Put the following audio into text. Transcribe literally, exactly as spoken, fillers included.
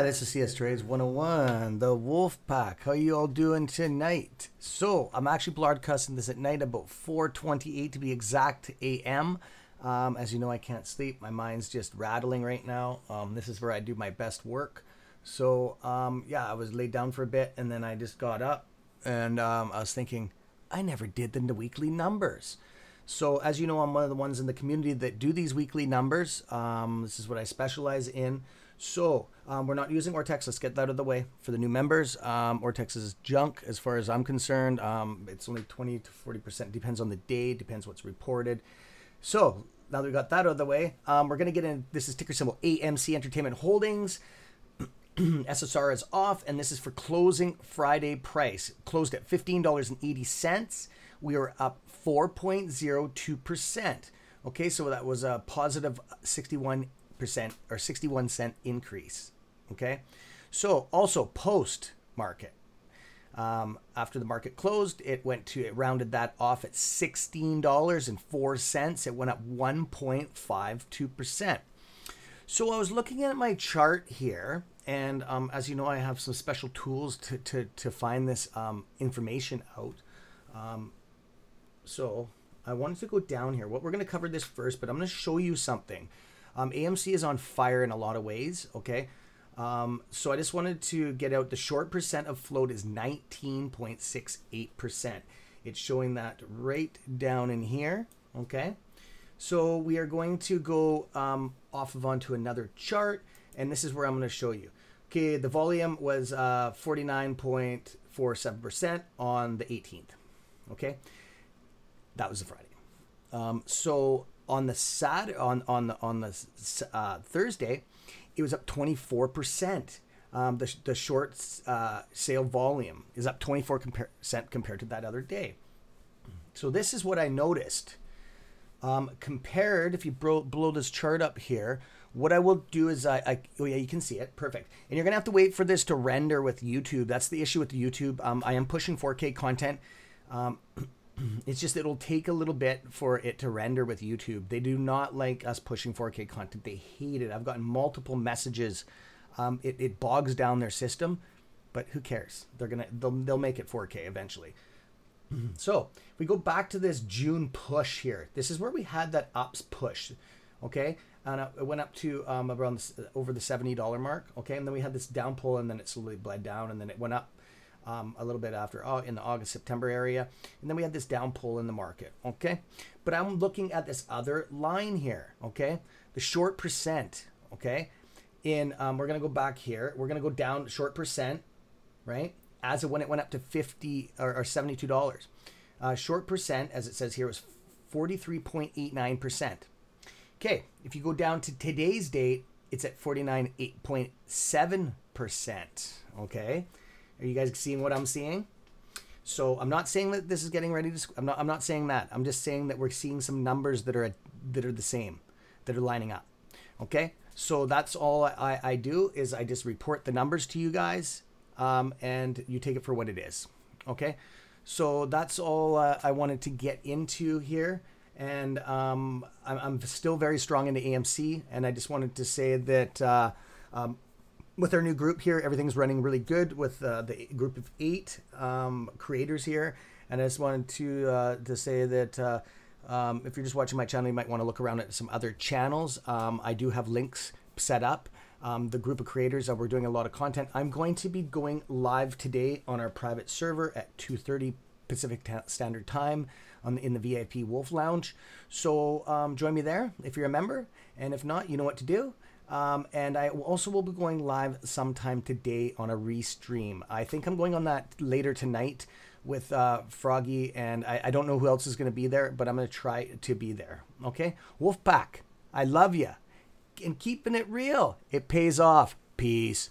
Hi, this is C S Trades one oh one, the Wolf Pack. How you all doing tonight? So, I'm actually broadcasting this at night, about four twenty-eight to be exact A M. Um, as you know, I can't sleep. My mind's just rattling right now. Um, this is where I do my best work. So, um, yeah, I was laid down for a bit, and then I just got up, and um, I was thinking, I never did the weekly numbers. So, as you know, I'm one of the ones in the community that do these weekly numbers. Um, this is what I specialize in. So, um, we're not using Ortex. Let's get that out of the way for the new members. Um, Ortex is junk as far as I'm concerned. Um, it's only twenty to forty percent. Depends on the day. Depends what's reported. So, now that we got that out of the way, um, we're going to get in. This is ticker symbol A M C Entertainment Holdings. S S R is off, and this is for closing Friday price. Closed at fifteen dollars and eighty cents. We are up four point oh two percent. Okay, so that was a positive sixty-one percent. Percent or sixty-one cent increase. Okay, so also post market, um, after the market closed, it went to it rounded that off at sixteen dollars and four cents. It went up one point five two percent. So I was looking at my chart here, and um, as you know, I have some special tools to to, to find this um, information out. Um, so I wanted to go down here. What we're going to cover this first, but I'm going to show you something. Um, A M C is on fire in a lot of ways, okay? Um, so I just wanted to get out the short percent of float is nineteen point six eight percent. It's showing that right down in here, okay? So we are going to go um, off of onto another chart, and this is where I'm going to show you. Okay, the volume was uh, forty-nine point four seven percent on the eighteenth, okay? That was a Friday. Um, so... On the Saturday, on on the on the uh, Thursday, it was up twenty-four percent. Um, the the short uh, sale volume is up twenty-four percent compared to that other day. So this is what I noticed. Um, compared, if you blow, blow this chart up here, what I will do is I, I oh yeah, you can see it, perfect. And you're gonna have to wait for this to render with YouTube. That's the issue with the YouTube. Um, I am pushing four K content. Um, It's just it'll take a little bit for it to render with YouTube. They do not like us pushing four K content. They hate it. I've gotten multiple messages. Um, it, it bogs down their system, but who cares? They're gonna they'll they'll make it four K eventually. Mm-hmm. So if we go back to this June push here. This is where we had that ups push, okay? And it went up to um, around the, over the seventy dollar mark, okay? And then we had this down pull, and then it slowly bled down, and then it went up. Um, a little bit after, oh, in the August, September area. And then we had this down pull in the market, okay? But I'm looking at this other line here, okay? The short percent, okay? In, um, we're gonna go back here. We're gonna go down short percent, right? As of when it went up to fifty or, or seventy-two dollars. Uh, short percent, as it says here, was forty-three point eight nine percent. Okay, if you go down to today's date, it's at forty-nine point eight seven percent, okay? Are you guys seeing what I'm seeing? So I'm not saying that this is getting ready to. I'm not. I'm not saying that. I'm just saying that we're seeing some numbers that are that are the same, that are lining up. Okay. So that's all I, I do is I just report the numbers to you guys, um, and you take it for what it is. Okay. So that's all uh, I wanted to get into here, and um, I'm, I'm still very strong into A M C, and I just wanted to say that. Uh, um, With our new group here, everything's running really good with uh, the group of eight um, creators here. And I just wanted to uh, to say that uh, um, if you're just watching my channel, you might want to look around at some other channels. Um, I do have links set up. Um, the group of creators, uh, we're doing a lot of content. I'm going to be going live today on our private server at two thirty Pacific Standard Time on, in the V I P Wolf Lounge. So um, join me there if you're a member. And if not, you know what to do. Um, and I also will be going live sometime today on a restream. I think I'm going on that later tonight with uh, Froggy, and I, I don't know who else is going to be there, but I'm going to try to be there. Okay? Wolfpack, I love you. And keeping it real, it pays off. Peace.